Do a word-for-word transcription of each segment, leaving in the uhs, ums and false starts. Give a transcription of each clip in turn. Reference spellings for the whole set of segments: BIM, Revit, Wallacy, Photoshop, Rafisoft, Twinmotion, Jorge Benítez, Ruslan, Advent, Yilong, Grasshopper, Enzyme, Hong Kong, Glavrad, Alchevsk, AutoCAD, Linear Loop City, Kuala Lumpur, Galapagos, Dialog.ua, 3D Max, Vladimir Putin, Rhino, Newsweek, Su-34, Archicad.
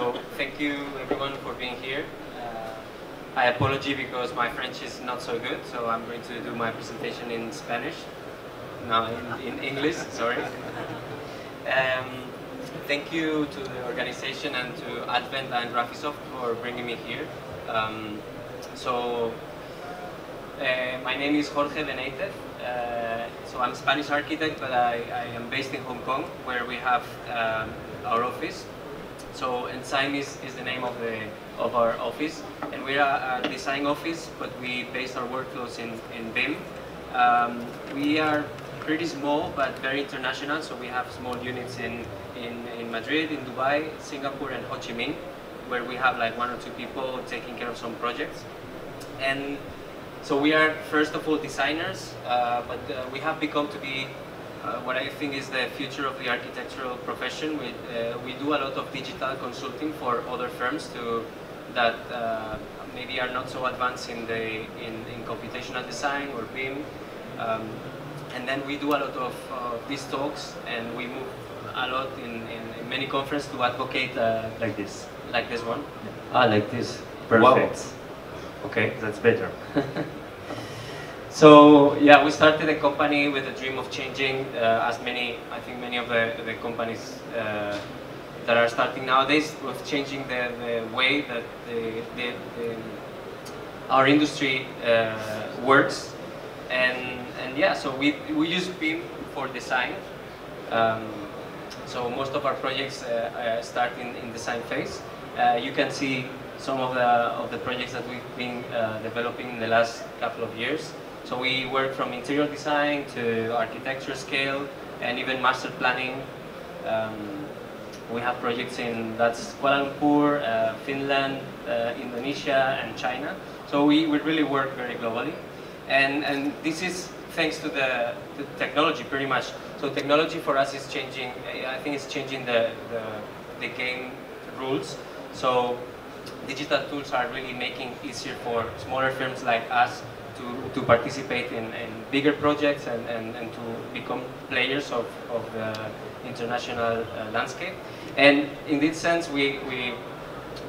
So thank you everyone for being here. Uh, I apologize because my French is not so good, so I'm going to do my presentation in Spanish. No, in, in English, sorry. Um, thank you to the organization and to Advent and Rafisoft for bringing me here. Um, so, uh, my name is Jorge Benítez. Uh, so I'm a Spanish architect, but I, I am based in Hong Kong, where we have um, our office. So Enzyme is, is the name of the of our office, and we are a design office, but we base our workflows in in B I M. Um, we are pretty small, but very international. So we have small units in in in Madrid, in Dubai, Singapore, and Ho Chi Minh, where we have like one or two people taking care of some projects. And so we are, first of all, designers, uh, but uh, we have become to be uh, what I think is the future of the architectural profession. We, uh, we do a lot of digital consulting for other firms to, that uh, maybe are not so advanced in, the, in, in computational design or B I M. Um, and then we do a lot of uh, these talks, and we move a lot in, in, in many conferences to advocate uh, like this. Like this one? Ah, like this. Perfect. Wow. Okay, that's better. So yeah, we started the company with a dream of changing, uh, as many, I think many of the, the companies uh, that are starting nowadays, with changing the, the way that the, the, the, our industry uh, works. And, and yeah, so we, we use B I M for design. Um, so most of our projects uh, start in, in design phase. Uh, you can see some of the, of the projects that we've been uh, developing in the last couple of years. So we work from interior design to architecture scale and even master planning. Um, we have projects in, that's Kuala Lumpur, uh, Finland, uh, Indonesia, and China. So we, we really work very globally. And, and this is thanks to the, the technology pretty much. So technology for us is changing, I think it's changing the, the, the game rules. So digital tools are really making it easier for smaller firms like us to, to participate in, in bigger projects and, and, and to become players of, of the international uh, landscape. And in this sense, we, we,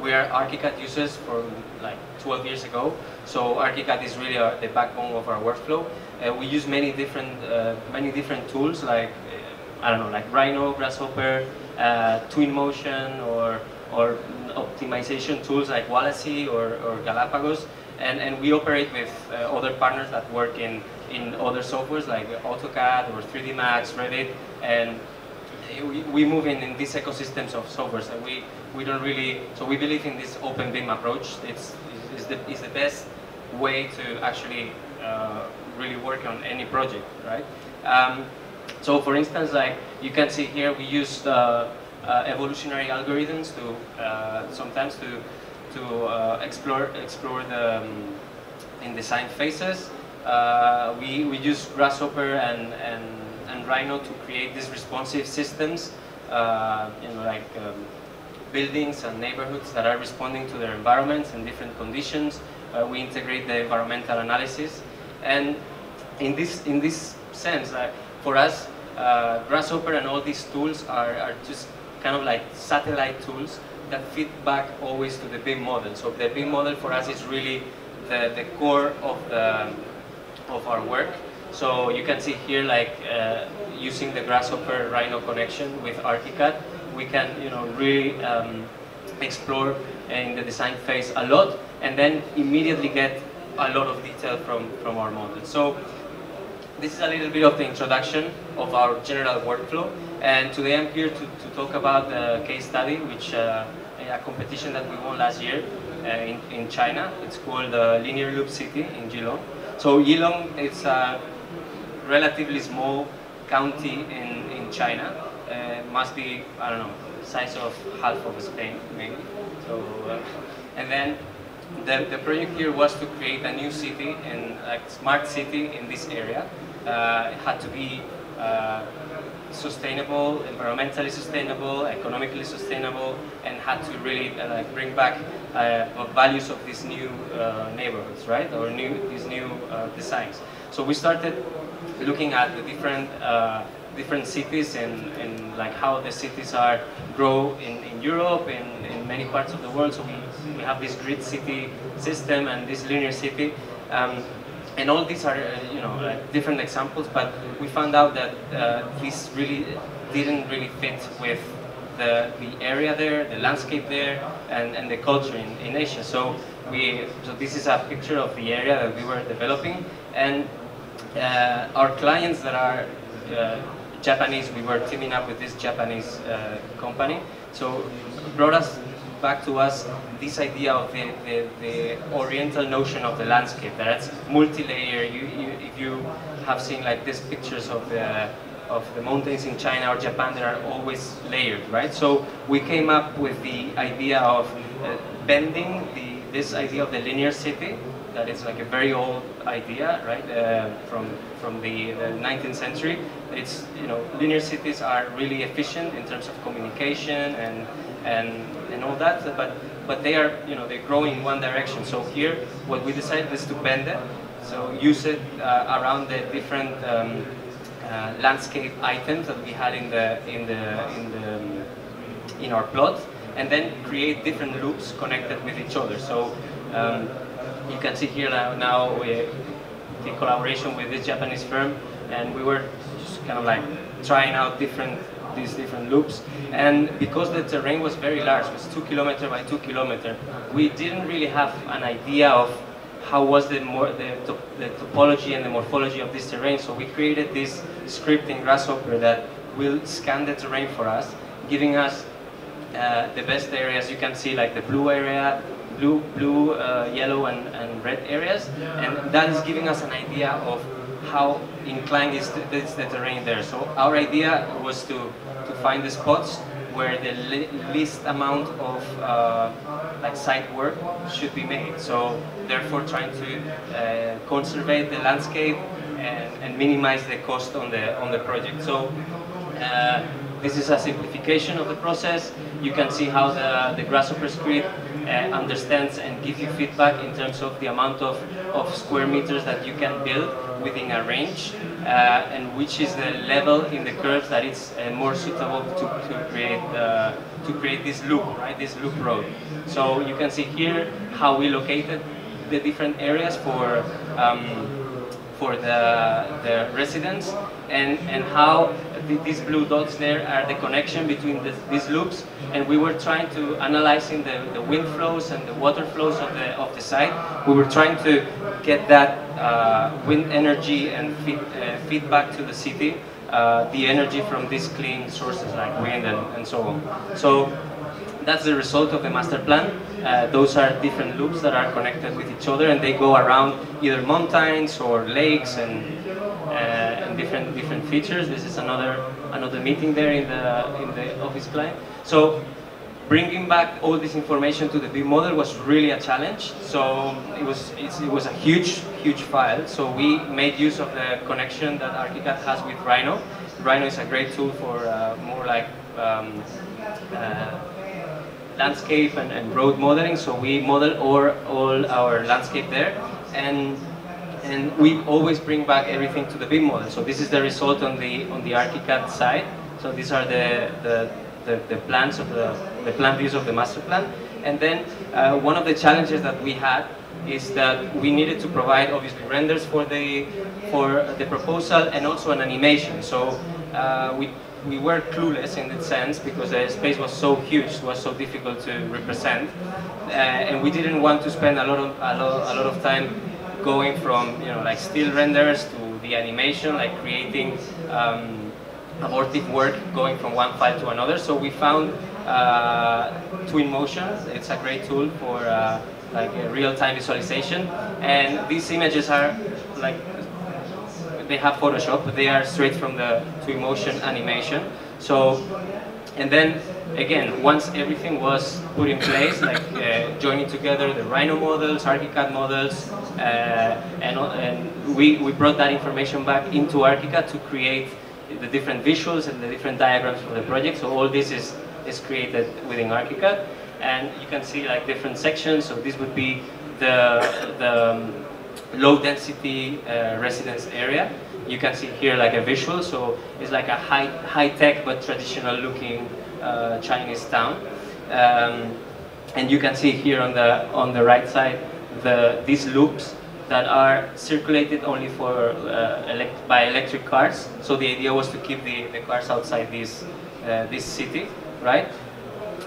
we are Archicad users from like twelve years ago. So Archicad is really our, the backbone of our workflow. Uh, we use many different, uh, many different tools like, uh, I don't know, like Rhino, Grasshopper, uh, Twinmotion, or or optimization tools like Wallacy or, or Galapagos, and, and we operate with uh, other partners that work in, in other softwares like AutoCAD or three D Max, Revit, and we, we move in, in these ecosystems of softwares, and we, we don't really, so we believe in this open B I M approach. It's, it's, the, it's the best way to actually uh, really work on any project, right? Um, so for instance, like you can see here, we use uh, Uh, evolutionary algorithms to uh, sometimes to to uh, explore explore the um, in design phases. Uh, we we use Grasshopper and and and Rhino to create these responsive systems, uh, you know, like um, buildings and neighborhoods that are responding to their environments and different conditions. Uh, we integrate the environmental analysis, and in this in this sense, uh, for us, uh, Grasshopper and all these tools are are just kind of like satellite tools that feed back always to the B I M model. So the B I M model for us is really the, the core of, the, of our work. So you can see here, like uh, using the Grasshopper Rhino connection with Archicad, we can, you know, really um, explore in the design phase a lot, and then immediately get a lot of detail from, from our model. So this is a little bit of the introduction of our general workflow, and today I'm here to, to talk about the case study, which uh, a competition that we won last year uh, in, in China. It's called uh, Linear Loop City in Yilong. So Yilong is a relatively small county in, in China. Uh, must be, I don't know, size of half of Spain maybe. So, uh, and then the, the project here was to create a new city, and like smart city in this area. Uh, it had to be uh, sustainable, environmentally sustainable, economically sustainable, and had to really uh, like bring back uh, values of these new uh, neighborhoods, right? Or new, these new uh, designs. So we started looking at the different uh, different cities and, and like how the cities are grow in, in Europe and in many parts of the world. So we, we have this grid city system and this linear city. Um, and all these are, uh, you know, like different examples, but we found out that uh, this really didn't really fit with the, the area there, the landscape there, and, and the culture in, in Asia. So we, so this is a picture of the area that we were developing, and uh, our clients that are uh, Japanese, we were teaming up with this Japanese uh, company, so brought us back to us this idea of the, the, the oriental notion of the landscape, that's multi-layer. You, you, if you have seen like these pictures of the, of the mountains in China or Japan, they are always layered, right? So we came up with the idea of uh, bending the, this idea of the linear city, that is like a very old idea, right, uh, from, from the, the nineteenth century. It's, you know, linear cities are really efficient in terms of communication and, and and all that, but but they are, you know, they grow in one direction. So here, what we decided is to bend it, so use it uh, around the different um, uh, landscape items that we had in the in the in the in our plot, and then create different loops connected with each other. So um, you can see here now, now we, in collaboration with this Japanese firm, and we were just kind of like trying out different. These different loops, and because the terrain was very large, it was two kilometer by two kilometer, we didn't really have an idea of how was the, more, the, to, the topology and the morphology of this terrain. So we created this script in Grasshopper that will scan the terrain for us, giving us uh, the best areas. You can see like the blue area, blue, blue, uh, yellow, and, and red areas, and that is giving us an idea of how inclined is the, is the terrain there. So our idea was to, to find the spots where the li least amount of uh, like site work should be made. So therefore trying to uh, conserve the landscape and, and minimize the cost on the, on the project. So uh, this is a simplification of the process. You can see how the, the Grasshopper script uh, understands and gives you feedback in terms of the amount of, of square meters that you can build within a range, uh, and which is the level in the curves that it's uh, more suitable to, to create uh, to create this loop, right? This loop road. So you can see here how we located the different areas for um, for the, the residents, and and how th these blue dots there are the connection between the, these loops. And we were trying to analyzing the, the wind flows and the water flows of the of the site. We were trying to get that. Uh, wind energy and feed, uh, feedback to the city, uh, the energy from these clean sources like wind and, and so on. So that's the result of the master plan. Uh, those are different loops that are connected with each other, and they go around either mountains or lakes and, uh, and different different features. This is another another meeting there in the in the office client. So bringing back all this information to the B I M model was really a challenge. So it was it's, it was a huge, huge file. So we made use of the connection that Archicad has with Rhino. Rhino is a great tool for uh, more like um, uh, landscape and, and road modeling. So we model all, all our landscape there, and and we always bring back everything to the B I M model. So this is the result on the on the Archicad side. So these are the the The, the plans of the, the plan views of the master plan. And then uh, one of the challenges that we had is that we needed to provide obviously renders for the for the proposal and also an animation. So uh, we we were clueless in that sense because the space was so huge, it was so difficult to represent, uh, and we didn't want to spend a lot of a lot, a lot of time going from, you know, like still renders to the animation, like creating um, abortive work going from one file to another. So we found uh, Twinmotion. It's a great tool for uh, like real-time visualization. And these images are like, they have Photoshop, but they are straight from the Twinmotion animation. So, and then again, once everything was put in place, like uh, joining together the Rhino models, Archicad models, uh, and, and we, we brought that information back into Archicad to create the different visuals and the different diagrams for the project. So all this is, is created within Archicad, and you can see like different sections. So this would be the, the um, low density uh, residence area. you can see here like a visual, so it's like a high, high-tech but traditional looking uh, Chinese town. Um, and you can see here on the, on the right side the, these loops that are circulated only for uh, elect by electric cars. So the idea was to keep the, the cars outside this, uh, this city, right?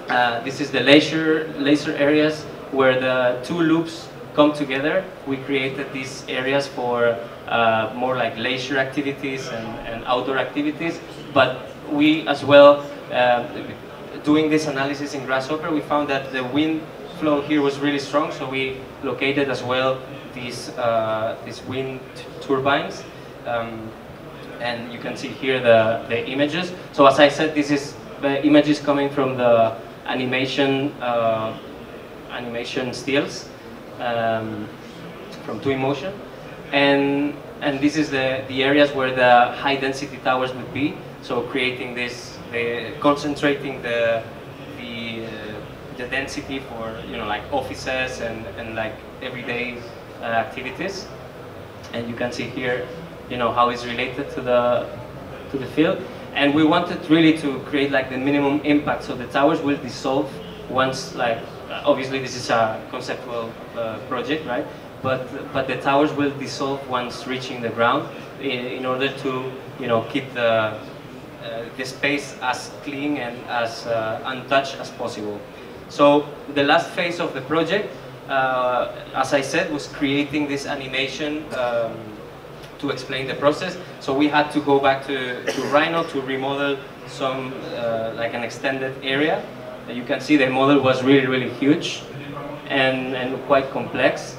Uh, this is the laser, laser areas where the two loops come together. We created these areas for uh, more like leisure activities and, and outdoor activities, but we as well, uh, doing this analysis in Grasshopper, we found that the wind flow here was really strong, so we located as well these, uh, these wind turbines, um, and you can see here the, the images. So as I said, this is the images coming from the animation, uh, animation stills, Um, from Twinmotion, and and this is the the areas where the high density towers would be. So creating this, the concentrating the the, uh, the density for, you know, like offices and and like everyday uh, activities. And you can see here, you know, how it's related to the to the field. And we wanted really to create like the minimum impact, so the towers will dissolve once, like. Obviously, this is a conceptual uh, project, right? But but the towers will dissolve once reaching the ground, in, in order to, you know, keep the uh, the space as clean and as uh, untouched as possible. So the last phase of the project, uh, as I said, was creating this animation um, to explain the process. So we had to go back to, to Rhino to remodel some uh, like an extended area. You can see the model was really, really huge and, and quite complex.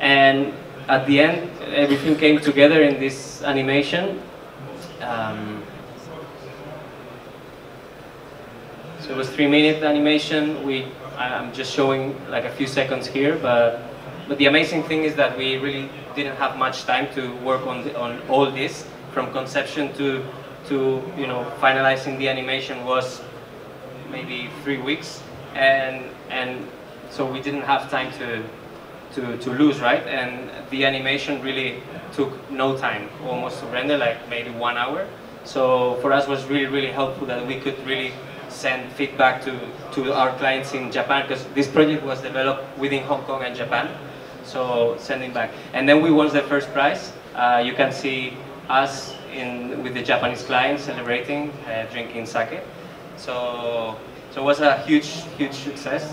And at the end, everything came together in this animation. Um, so it was three minute animation. We, I'm just showing like a few seconds here, but, but the amazing thing is that we really didn't have much time to work on, the, on all this. From conception to, to, you know, finalizing the animation was maybe three weeks, and and so we didn't have time to to to lose, right? And the animation really took no time, almost to render, like maybe one hour. So for us, was really really helpful that we could really send feedback to to our clients in Japan, because this project was developed within Hong Kong and Japan. So sending back, and then we won the first prize. Uh, you can see us in with the Japanese clients celebrating, uh, drinking sake. So, so it was a huge, huge success.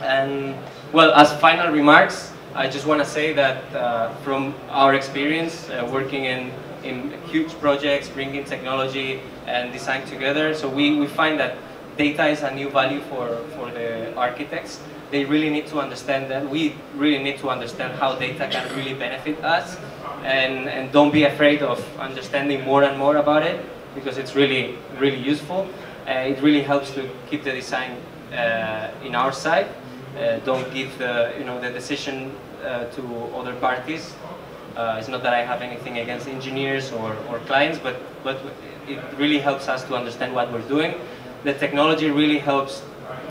And well, as final remarks, I just want to say that uh, from our experience uh, working in, in huge projects, bringing technology and design together, so we, we find that data is a new value for, for the architects. They really need to understand that. We really need to understand how data can really benefit us, and, and don't be afraid of understanding more and more about it, because it's really, really useful. Uh, it really helps to keep the design uh, in our side. Uh, don't give the, you know, the decision uh, to other parties. Uh, it's not that I have anything against engineers or, or clients, but, but it really helps us to understand what we're doing. The technology really helps.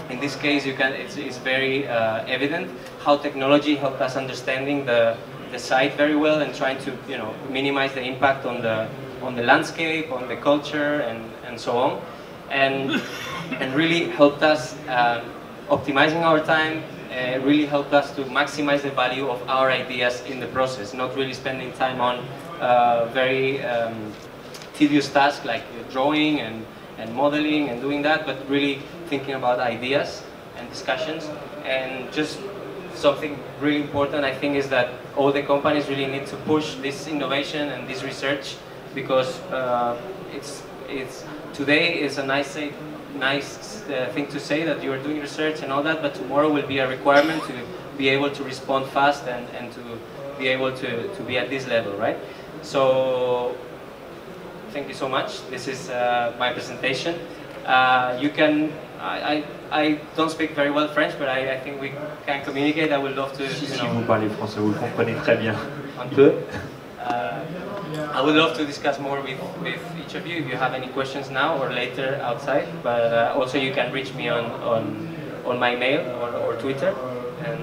In this case, you can, it's, it's very uh, evident how technology helped us understanding the, the site very well, and trying to, you know, minimize the impact on the, on the landscape, on the culture, and, and so on. And, and really helped us uh, optimizing our time, uh, really helped us to maximize the value of our ideas in the process, not really spending time on uh, very um, tedious tasks like drawing and, and modeling and doing that, but really thinking about ideas and discussions. And just something really important, I think, is that all the companies really need to push this innovation and this research, because uh, it's, it's today is a nice, nice uh, thing to say that you are doing research and all that, but tomorrow will be a requirement to be able to respond fast and, and to be able to, to be at this level, right? So, thank you so much. This is uh, my presentation. Uh, you can, I, I, I don't speak very well French, but I, I think we can communicate. I would love to, you know. Si vous parlez français, vous comprenez très bien. Un peu. Uh, I would love to discuss more with, with each of you if you have any questions now or later outside, but uh, also you can reach me on, on, on my mail or, or Twitter, and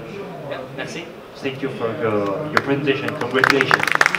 yeah, merci. Thank you for your, your presentation. Congratulations.